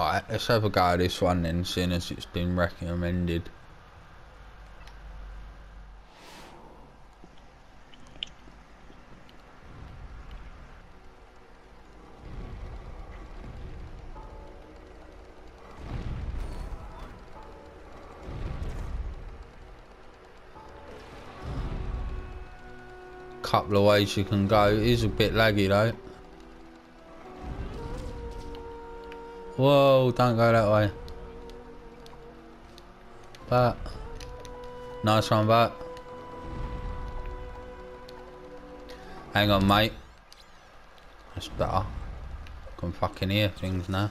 Alright, let's have a go at this one then, seeing as it's been recommended. Couple of ways you can go. It is a bit laggy though. Whoa, don't go that way. But nice one, Bert. Hang on, mate. That's better. I can fucking hear things now.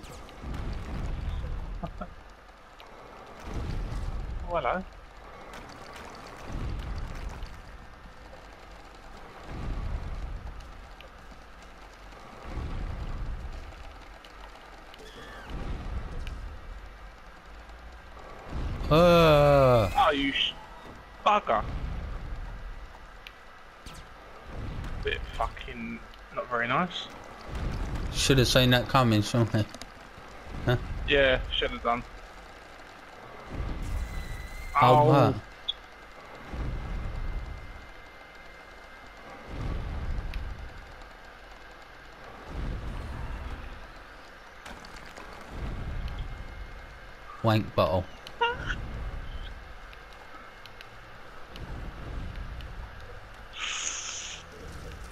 Hello. Oh, you bugger. Bit fucking not very nice. Should have seen that coming, shouldn't I? Huh? Yeah, should have done. Oh, wow. Wank bottle.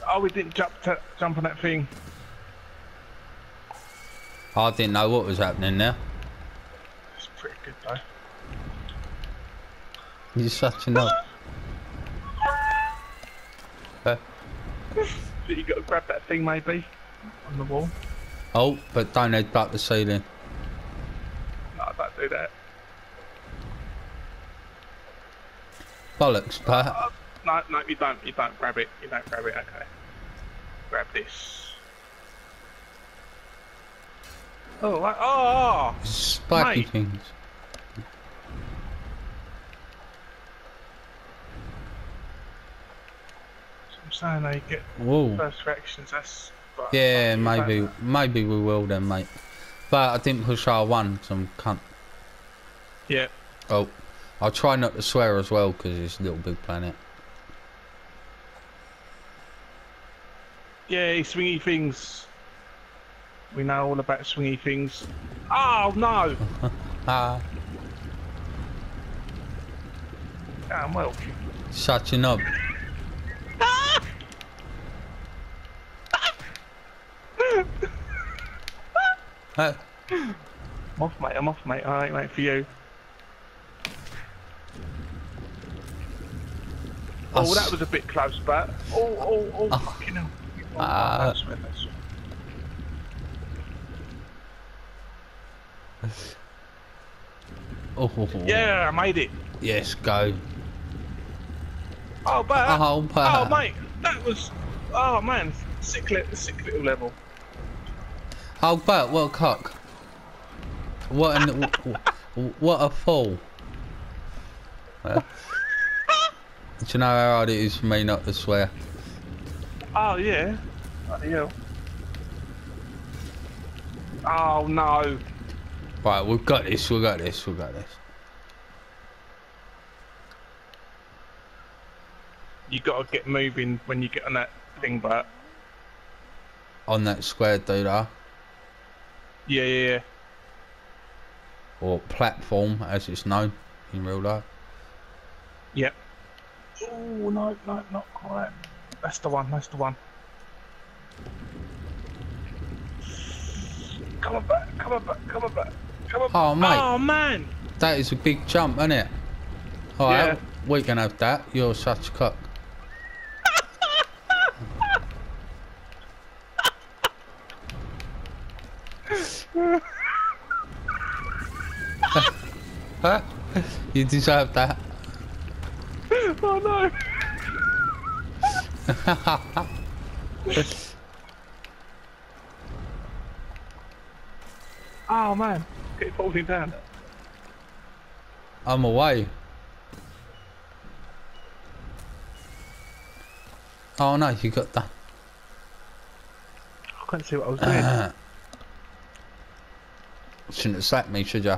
Oh, we didn't jump on that thing. I didn't know what was happening there. It's pretty good though. You're such a nut. You got to grab that thing maybe on the wall. Oh, but don't headbutt the ceiling. No, don't do that. Bollocks, Pat. No, you don't grab it. You don't grab it. Okay. Grab this. Oh, like, oh! Spiky mate. Things. So I'm saying they get whoa. First reactions. That's yeah, maybe we will then, mate. But I didn't push R1, so I'm cunt. Yeah. Oh, I'll try not to swear as well because it's LittleBigPlanet. Yeah, swingy things. We know all about swingy things. Oh no! Damn well. Such a knob. I'm off, mate. I'm off, mate. I ain't waiting for you. Oh, that was a bit close, but oh, fucking hell. Oh. Yeah, I made it. Yes, go. Oh, but oh, mate, that was oh man, sick little level. Oh, but what a cock! What an what a fool! Do you know how hard it is for me not to swear? Oh yeah. Hell. Oh no. Right, we've got this. You gotta get moving when you get on that thing, Bert. On that square, dude, huh? Yeah. Or platform, as it's known in real life. Yep. Oh no, not quite. That's the one. Come on back. Oh, mate. Oh, man. That is a big jump, isn't it? Alright, yeah. We can have that. You're such a cock. You deserve that. Oh, no. Oh man, keep holding down. I'm away. Oh no, you got that. I couldn't see what I was doing. Shouldn't have slapped me, should you?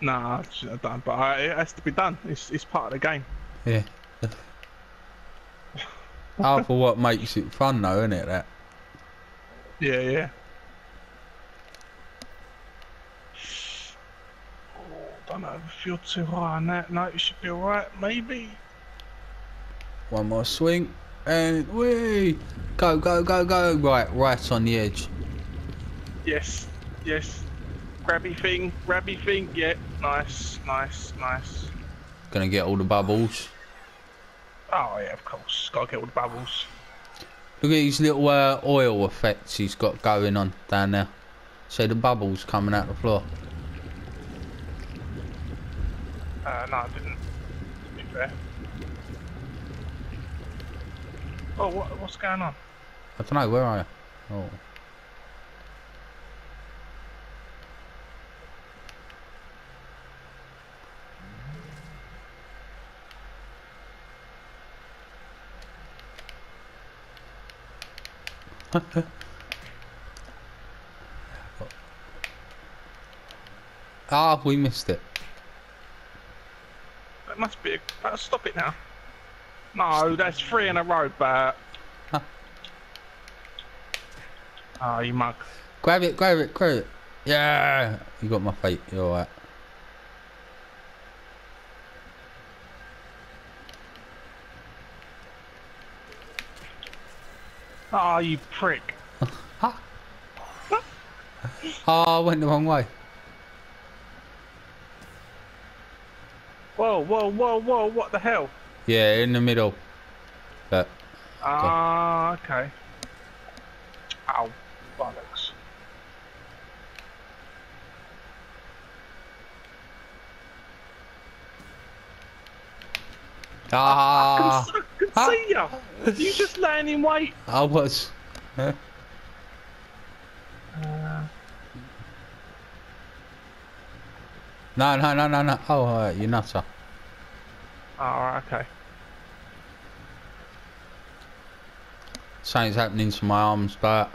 Nah, I shouldn't have done, but it has to be done. It's part of the game. Yeah. Half of what makes it fun though, isn't it, that? Yeah, yeah. Oh, don't know if you're too high on that. No, you should be alright, maybe. One more swing. And whee! Go, go, go, go! Right, right on the edge. Yes, yes. Grabby thing, yeah. Nice, nice, nice. Gonna get all the bubbles. Oh yeah, of course. Gotta get all the bubbles. Look at these little oil effects he's got going on down there. See the bubbles coming out the floor. No, I didn't. To be fair. Oh, what's going on? I don't know. Where are you? Oh. Ah, we missed it. That must be. Stop it now. No, that's three in a row, Bert. Huh. Oh, you mug. Grab it, grab it, grab it. Yeah, you got my fate. You're alright. Oh, you prick. Huh? Oh, I went the wrong way. Whoa, whoa, whoa, whoa, what the hell? Yeah, in the middle. But, ah, okay. Ow, bollocks. Ah! I can see you! You just laying in wait. I was. Huh? No, no, no, no, no. Oh, you nutter. Alright, okay. Something's happening to my arms, Bert.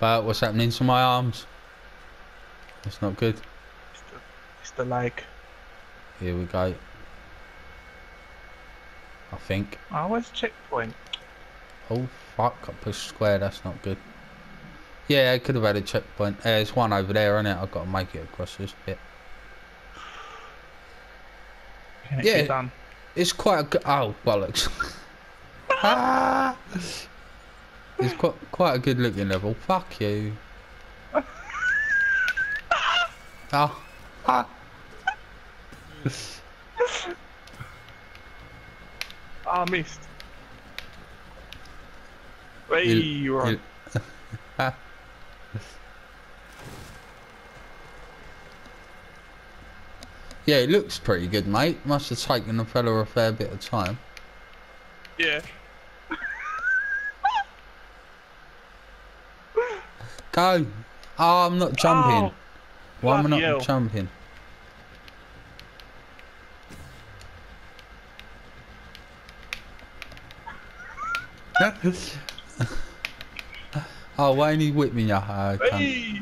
Bert, what's happening to my arms? That's not good. It's the leg. Here we go. I think. Oh, where's the checkpoint? Oh, fuck. I pushed square. That's not good. Yeah, I could have had a checkpoint. There's one over there, isn't it? I've got to make it across this bit. Yeah, done. It's quite a good... Oh, bollocks. Ah! It's quite a good looking level. Fuck you. Oh. Ah. I missed. Hey, you were on. Yeah, it looks pretty good, mate. Must have taken the fella a fair bit of time. Yeah. Go. Oh, I'm not jumping. Oh, why am I not jumping? Oh, why ain't he whipped me? Oh, hey.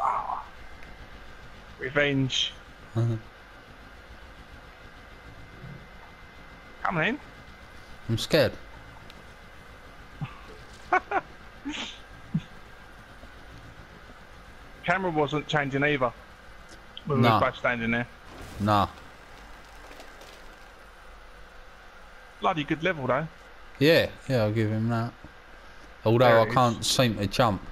Oh. Revenge. Come in. I'm scared. Camera wasn't changing either. We were both standing there. Nah. Bloody good level though. Yeah, yeah, I'll give him that. Although there I can't seem to jump.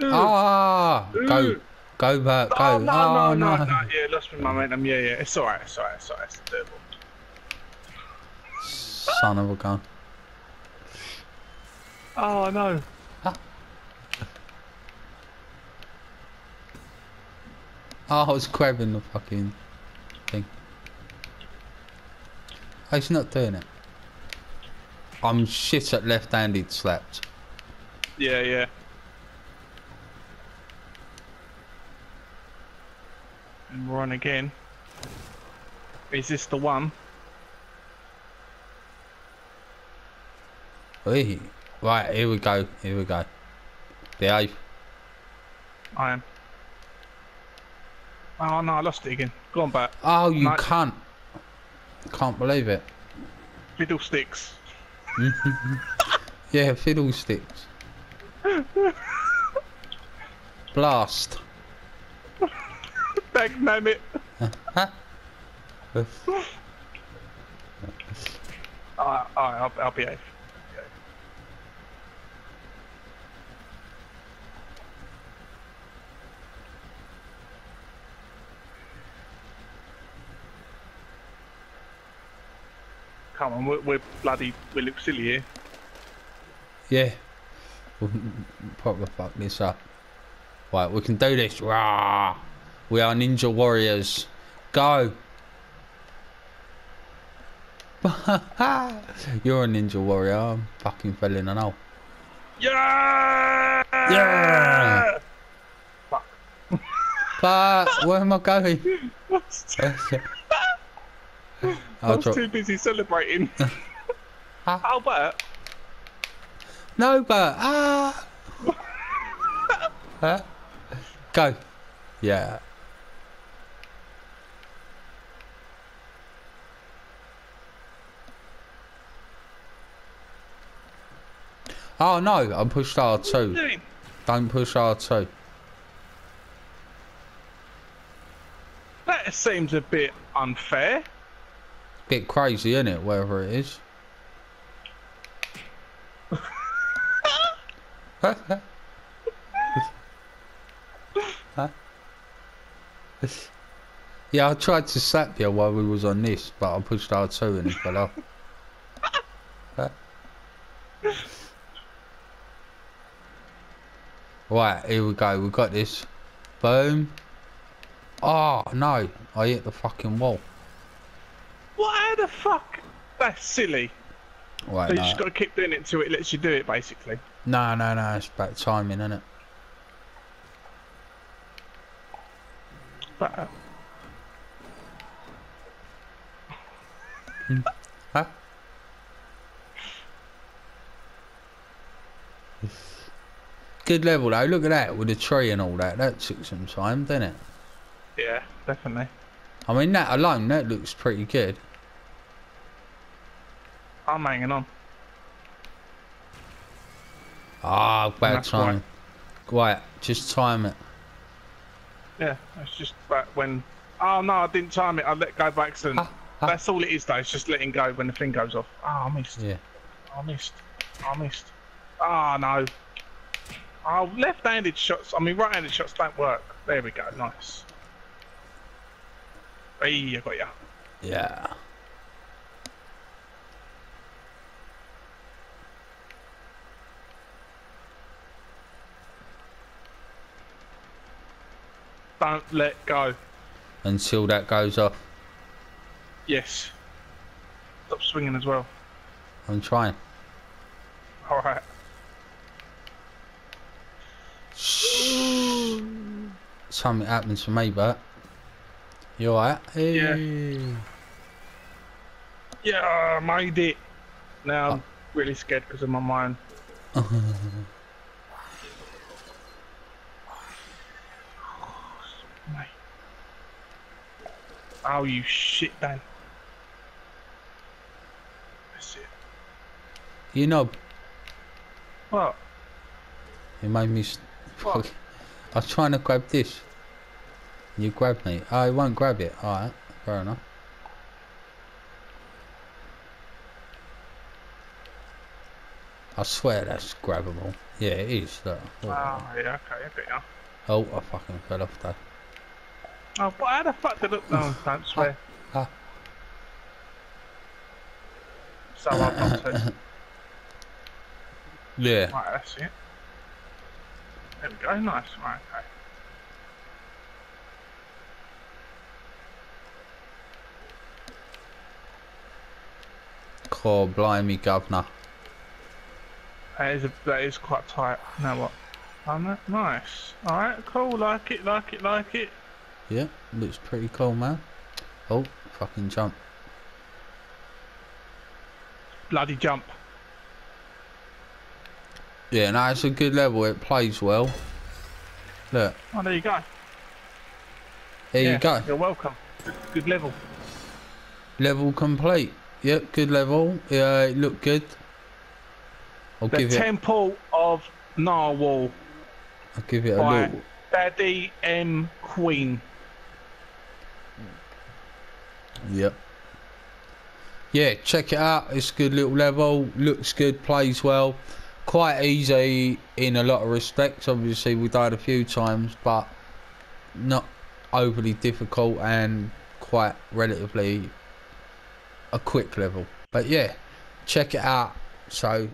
Ah, go, go back, go. Oh, no, oh, no, no, no, yeah, lost my momentum, yeah, yeah. It's alright, it's alright, it's alright, it's terrible. Son of a gun. Oh, no. Huh? Oh, I was grabbing the fucking thing. Oh, he's not doing it. I'm shit at left-handed slaps. Yeah, yeah. And we're on again. Is this the one? Hey. Right, here we go. Here we go. Behave. I am. Oh no, I lost it again. Go on, Bert. Oh, you can't. Can't believe it. Fiddlesticks. Yeah, fiddlesticks. Blast. Thanks, damn it. Alright, I'll behave. Come on, we look silly here. Yeah. We'll probably fuck this up. Right, we can do this. Rah! We are ninja warriors. Go! You're a ninja warrior. I'm fucking fell in an hole. Yeah! Yeah! Fuck. Fuck! Where am I going? I was too busy celebrating. Oh, Bert. No, Bert. Ah. Huh? Go. Yeah. Oh, no. I pushed R2. Don't push R2. That seems a bit unfair. Bit crazy, isn't it? Wherever it is. Huh? Yeah, I tried to slap you while we was on this, but I pushed R2 and it fell off. Huh? Right, here we go. We got this. Boom. Oh no! I hit the fucking wall. What the fuck? That's silly. Right, so you just gotta keep doing it till it lets you do it, basically. No, no, no. It's about timing, isn't it? But, huh? Good level though. Look at that with the tree and all that. That took some time, didn't it? Yeah, definitely. I mean, that alone, that looks pretty good. I'm hanging on. Ah, bad time. Right, just time it. Yeah, it's just about when... Oh no, I didn't time it, I let go by accident. That's all it is though, it's just letting go when the thing goes off. Ah, oh, I missed. Yeah. I missed. I missed. Ah, oh, no. Oh, left-handed shots, I mean right-handed shots don't work. There we go, nice. Hey, I got ya. Yeah. Don't let go. Until that goes off. Yes. Stop swinging as well. I'm trying. Alright. Something happens for me, Bert. You alright? Hey. Yeah. Yeah, I made it. Now I'm really scared because of my mind. Oh, you shit, Dan. That's it. You know. What? You made me... What? I was trying to grab this. You grabbed me. I won't grab it. Alright, fair enough. I swear that's grabbable. Yeah, it is. Look. Oh, yeah, okay, I got you. Oh, I fucking fell off that. Oh, but how the fuck did it... No, don't swear. So I've got to. Yeah. Right, that's it. There we go, nice. Right, okay. Oh, blimey, governor. That is quite tight. Now what? Nice. Alright, cool. Like it, like it, like it. Yeah, looks pretty cool, man. Oh, fucking jump. Bloody jump. Yeah, no, it's a good level. It plays well. Look. Oh, there you go. There you go. You're welcome. Good level. Level complete. Yep, good level. Yeah, it looked good. I'll give it. The Temple of Narwhal. I'll give it a look. Daddy M Queen. Yep. Yeah, check it out. It's a good little level. Looks good. Plays well. Quite easy in a lot of respects. Obviously, we died a few times, but not overly difficult and quite relatively a quick level. But yeah, check it out. So.